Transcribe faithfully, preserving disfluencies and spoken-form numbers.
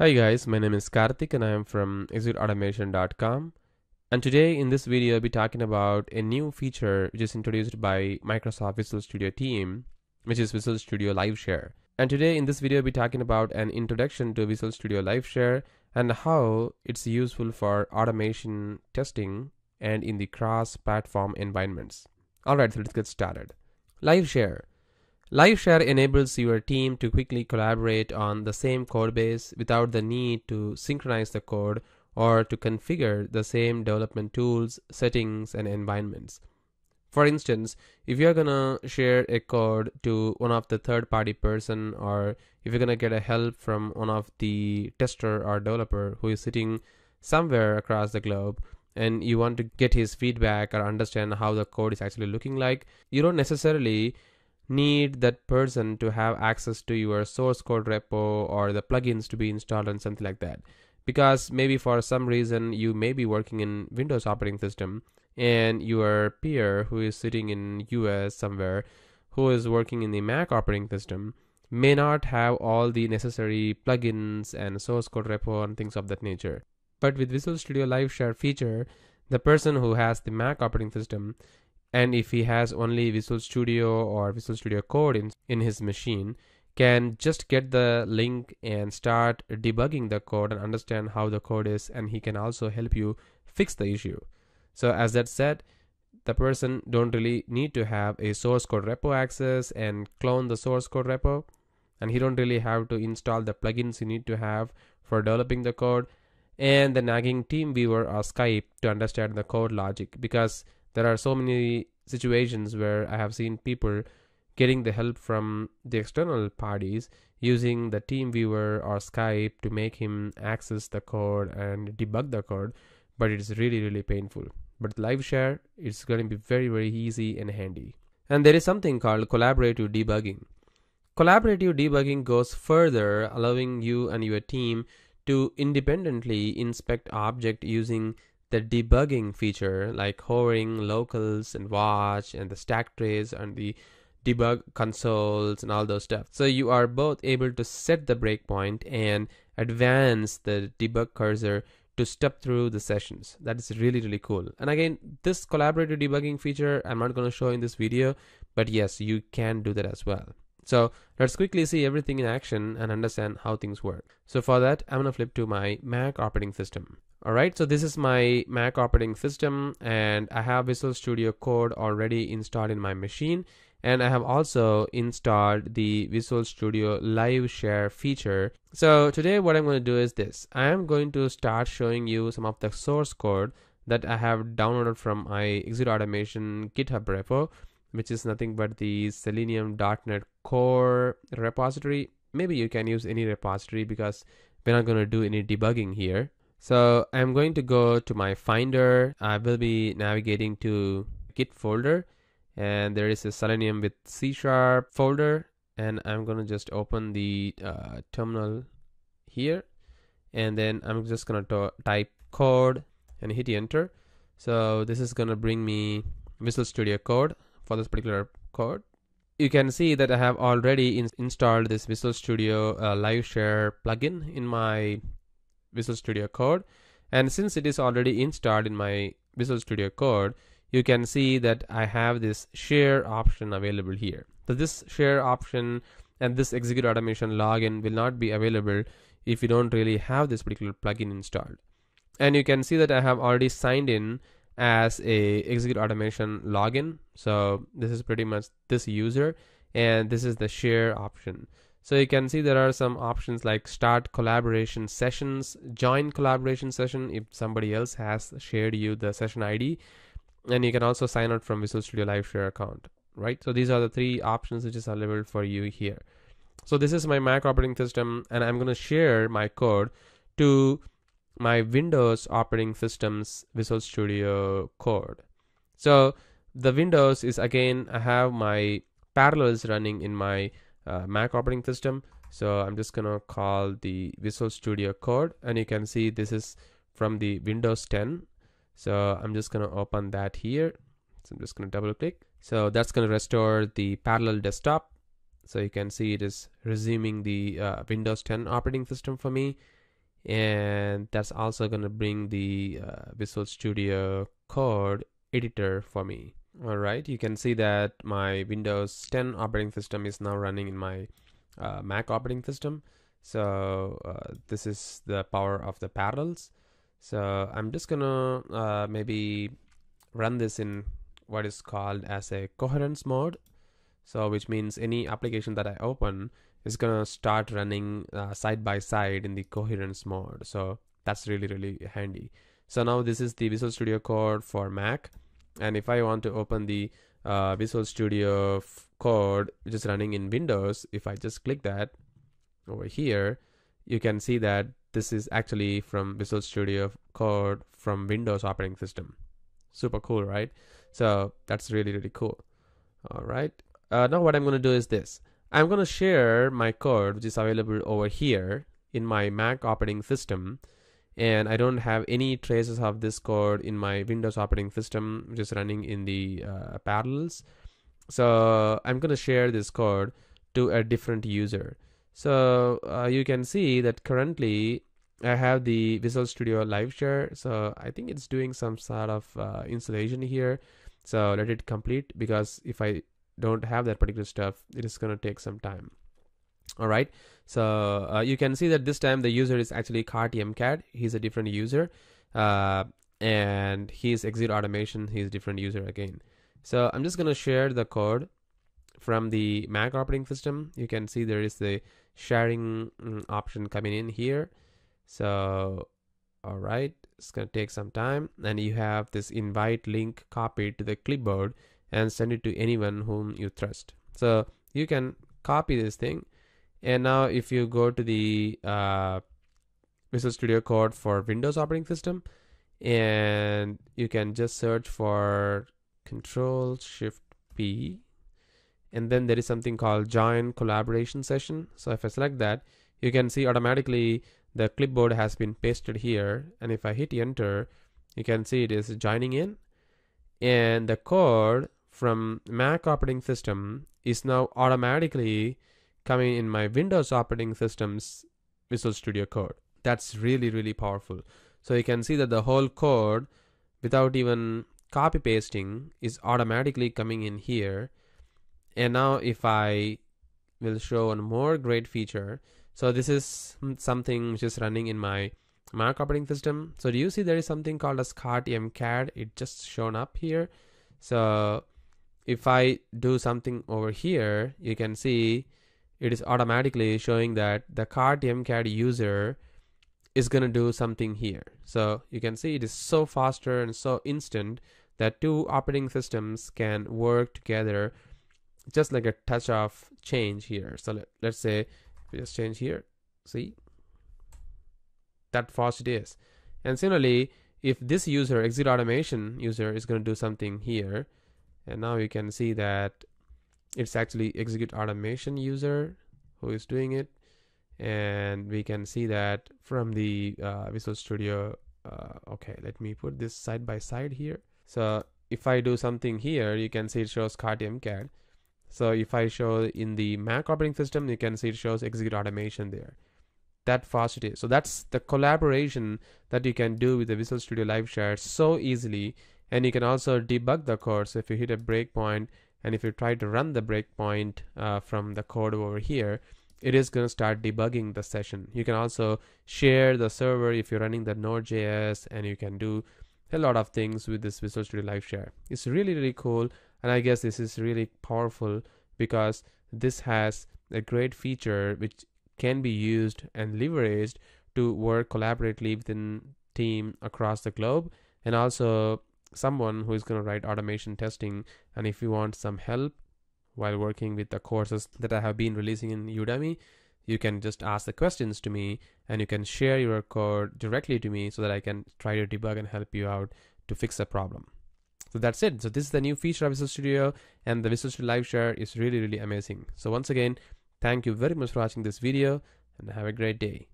Hi guys, my name is Karthik and I am from execute automation dot com, and today in this video I'll be talking about a new feature which is introduced by Microsoft Visual Studio team, which is Visual Studio Live Share. And today in this video I'll be talking about an introduction to Visual Studio Live Share and how it's useful for automation testing and in the cross-platform environments. Alright, so let's get started. Live Share. Live Share enables your team to quickly collaborate on the same codebase without the need to synchronize the code or to configure the same development tools, settings, and environments. For instance, if you're gonna share a code to one of the third-party person, or if you're gonna get a help from one of the tester or developer who is sitting somewhere across the globe, and you want to get his feedback or understand how the code is actually looking like, you don't necessarily need that person to have access to your source code repo or the plugins to be installed and something like that, because maybe for some reason you may be working in Windows operating system and your peer who is sitting in U S somewhere who is working in the Mac operating system may not have all the necessary plugins and source code repo and things of that nature. But with Visual Studio Live Share feature, the person who has the Mac operating system, and if he has only Visual Studio or Visual Studio Code in, in his machine, can just get the link and start debugging the code and understand how the code is, and he can also help you fix the issue. So as that said, the person don't really need to have a source code repo access and clone the source code repo, and he don't really have to install the plugins you need to have for developing the code and the nagging TeamViewer or Skype to understand the code logic, because there are so many situations where I have seen people getting the help from the external parties using the TeamViewer or Skype to make him access the code and debug the code, but it's really, really painful. But Live Share, it's going to be very, very easy and handy. And there is something called collaborative debugging. Collaborative debugging goes further, allowing you and your team to independently inspect object using the debugging feature like hovering, locals, and watch, and the stack trace, and the debug consoles, and all those stuff. So you are both able to set the breakpoint and advance the debug cursor to step through the sessions. That is really, really cool. And again, this collaborative debugging feature, I'm not going to show in this video, but yes, you can do that as well. So let's quickly see everything in action and understand how things work. So for that, I'm gonna flip to my Mac operating system. Alright, so this is my Mac operating system, and I have Visual Studio Code already installed in my machine, and I have also installed the Visual Studio Live Share feature. So today what I'm gonna do is this. I am going to start showing you some of the source code that I have downloaded from my ExecuteAutomation GitHub repo, which is nothing but the Selenium dot net core repository. Maybe you can use any repository because we're not going to do any debugging here. So I'm going to go to my Finder. I will be navigating to Git folder, and there is a Selenium with C sharp folder, and I'm going to just open the uh, terminal here, and then I'm just going to type code and hit enter. So this is going to bring me Visual Studio Code. For this particular code, you can see that I have already in installed this Visual Studio uh, Live Share plugin in my Visual Studio Code, and since it is already installed in my Visual Studio Code, you can see that I have this share option available here. So this share option and this execute automation login will not be available if you don't really have this particular plugin installed. And you can see that I have already signed in as a execute automation login. So this is pretty much this user, and this is the share option. So you can see there are some options like start collaboration sessions, join collaboration session if somebody else has shared you the session I D, and you can also sign out from Visual Studio Live Share account, right? So these are the three options which is available for you here. So this is my Mac operating system, and I'm gonna share my code to my Windows operating system's Visual Studio Code. So the Windows is, again, I have my Parallels running in my uh, Mac operating system. So I'm just gonna call the Visual Studio Code, and you can see this is from the Windows ten. So I'm just gonna open that here. So I'm just gonna double click. So that's gonna restore the Parallel desktop. So you can see it is resuming the uh, Windows ten operating system for me. and that's also going to bring the uh, Visual Studio Code editor for me. All right, you can see that my Windows ten operating system is now running in my uh, Mac operating system. So uh, this is the power of the Parallels. So I'm just gonna uh, maybe run this in what is called as a coherence mode. So which means any application that I open is gonna start running uh, side by side in the coherence mode. So that's really, really handy. So now this is the Visual Studio Code for Mac. And if I want to open the uh, Visual Studio Code, which is running in Windows, if I just click that over here, you can see that this is actually from Visual Studio Code from Windows operating system. Super cool, right? So that's really, really cool. All right. Uh, now what I'm going to do is this. I'm going to share my code, which is available over here in my Mac operating system. And I don't have any traces of this code in my Windows operating system, which is running in the uh, Parallels. So I'm going to share this code to a different user. So uh, you can see that currently I have the Visual Studio Live Share. So I think it's doing some sort of uh, installation here. So let it complete, because if I don't have that particular stuff, it is going to take some time. All right, so uh, you can see that this time the user is actually Karthik. He's a different user, uh, and he's ExecuteAutomation. He's a different user again. So I'm just going to share the code from the Mac operating system. You can see there is the sharing option coming in here. So, all right, it's going to take some time, and you have this invite link copied to the clipboard and send it to anyone whom you trust. So you can copy this thing. And now if you go to the uh, Visual Studio Code for Windows operating system, and you can just search for control shift P, and then there is something called join collaboration session. So if I select that, you can see automatically the clipboard has been pasted here. And if I hit enter, you can see it is joining in, and the code from Mac operating system is now automatically coming in my Windows operating system's Visual Studio Code. That's really, really powerful. So you can see that the whole code, without even copy pasting, is automatically coming in here. And now if I will show one more great feature. So this is something which is running in my Mac operating system. So do you see there is something called as Karthik? It just shown up here. So if I do something over here, you can see it is automatically showing that the Karthik user is going to do something here. So you can see it is so faster and so instant that two operating systems can work together, just like a touch of change here. So let, let's say we just change here. See that fast it is. And similarly, if this user, ExecuteAutomation user, is going to do something here, and now you can see that it's actually ExecuteAutomation user who is doing it. And we can see that from the uh, Visual Studio. Uh, okay, let me put this side by side here. So if I do something here, you can see it shows Karthik. So if I show in the Mac operating system, you can see it shows ExecuteAutomation there. That fast it is. So that's the collaboration that you can do with the Visual Studio Live Share so easily. And you can also debug the code. So if you hit a breakpoint, and if you try to run the breakpoint uh, from the code over here, it is going to start debugging the session. You can also share the server if you're running the Node J S, and you can do a lot of things with this Visual Studio Live Share. It's really, really cool. And I guess this is really powerful because this has a great feature which can be used and leveraged to work collaboratively within team across the globe, and also someone who is going to write automation testing. And if you want some help while working with the courses that I have been releasing in Udemy, you can just ask the questions to me, and you can share your code directly to me so that I can try to debug and help you out to fix a problem. So that's it. So this is the new feature of Visual Studio, and the Visual Studio Live Share is really, really amazing. So once again, thank you very much for watching this video, and have a great day.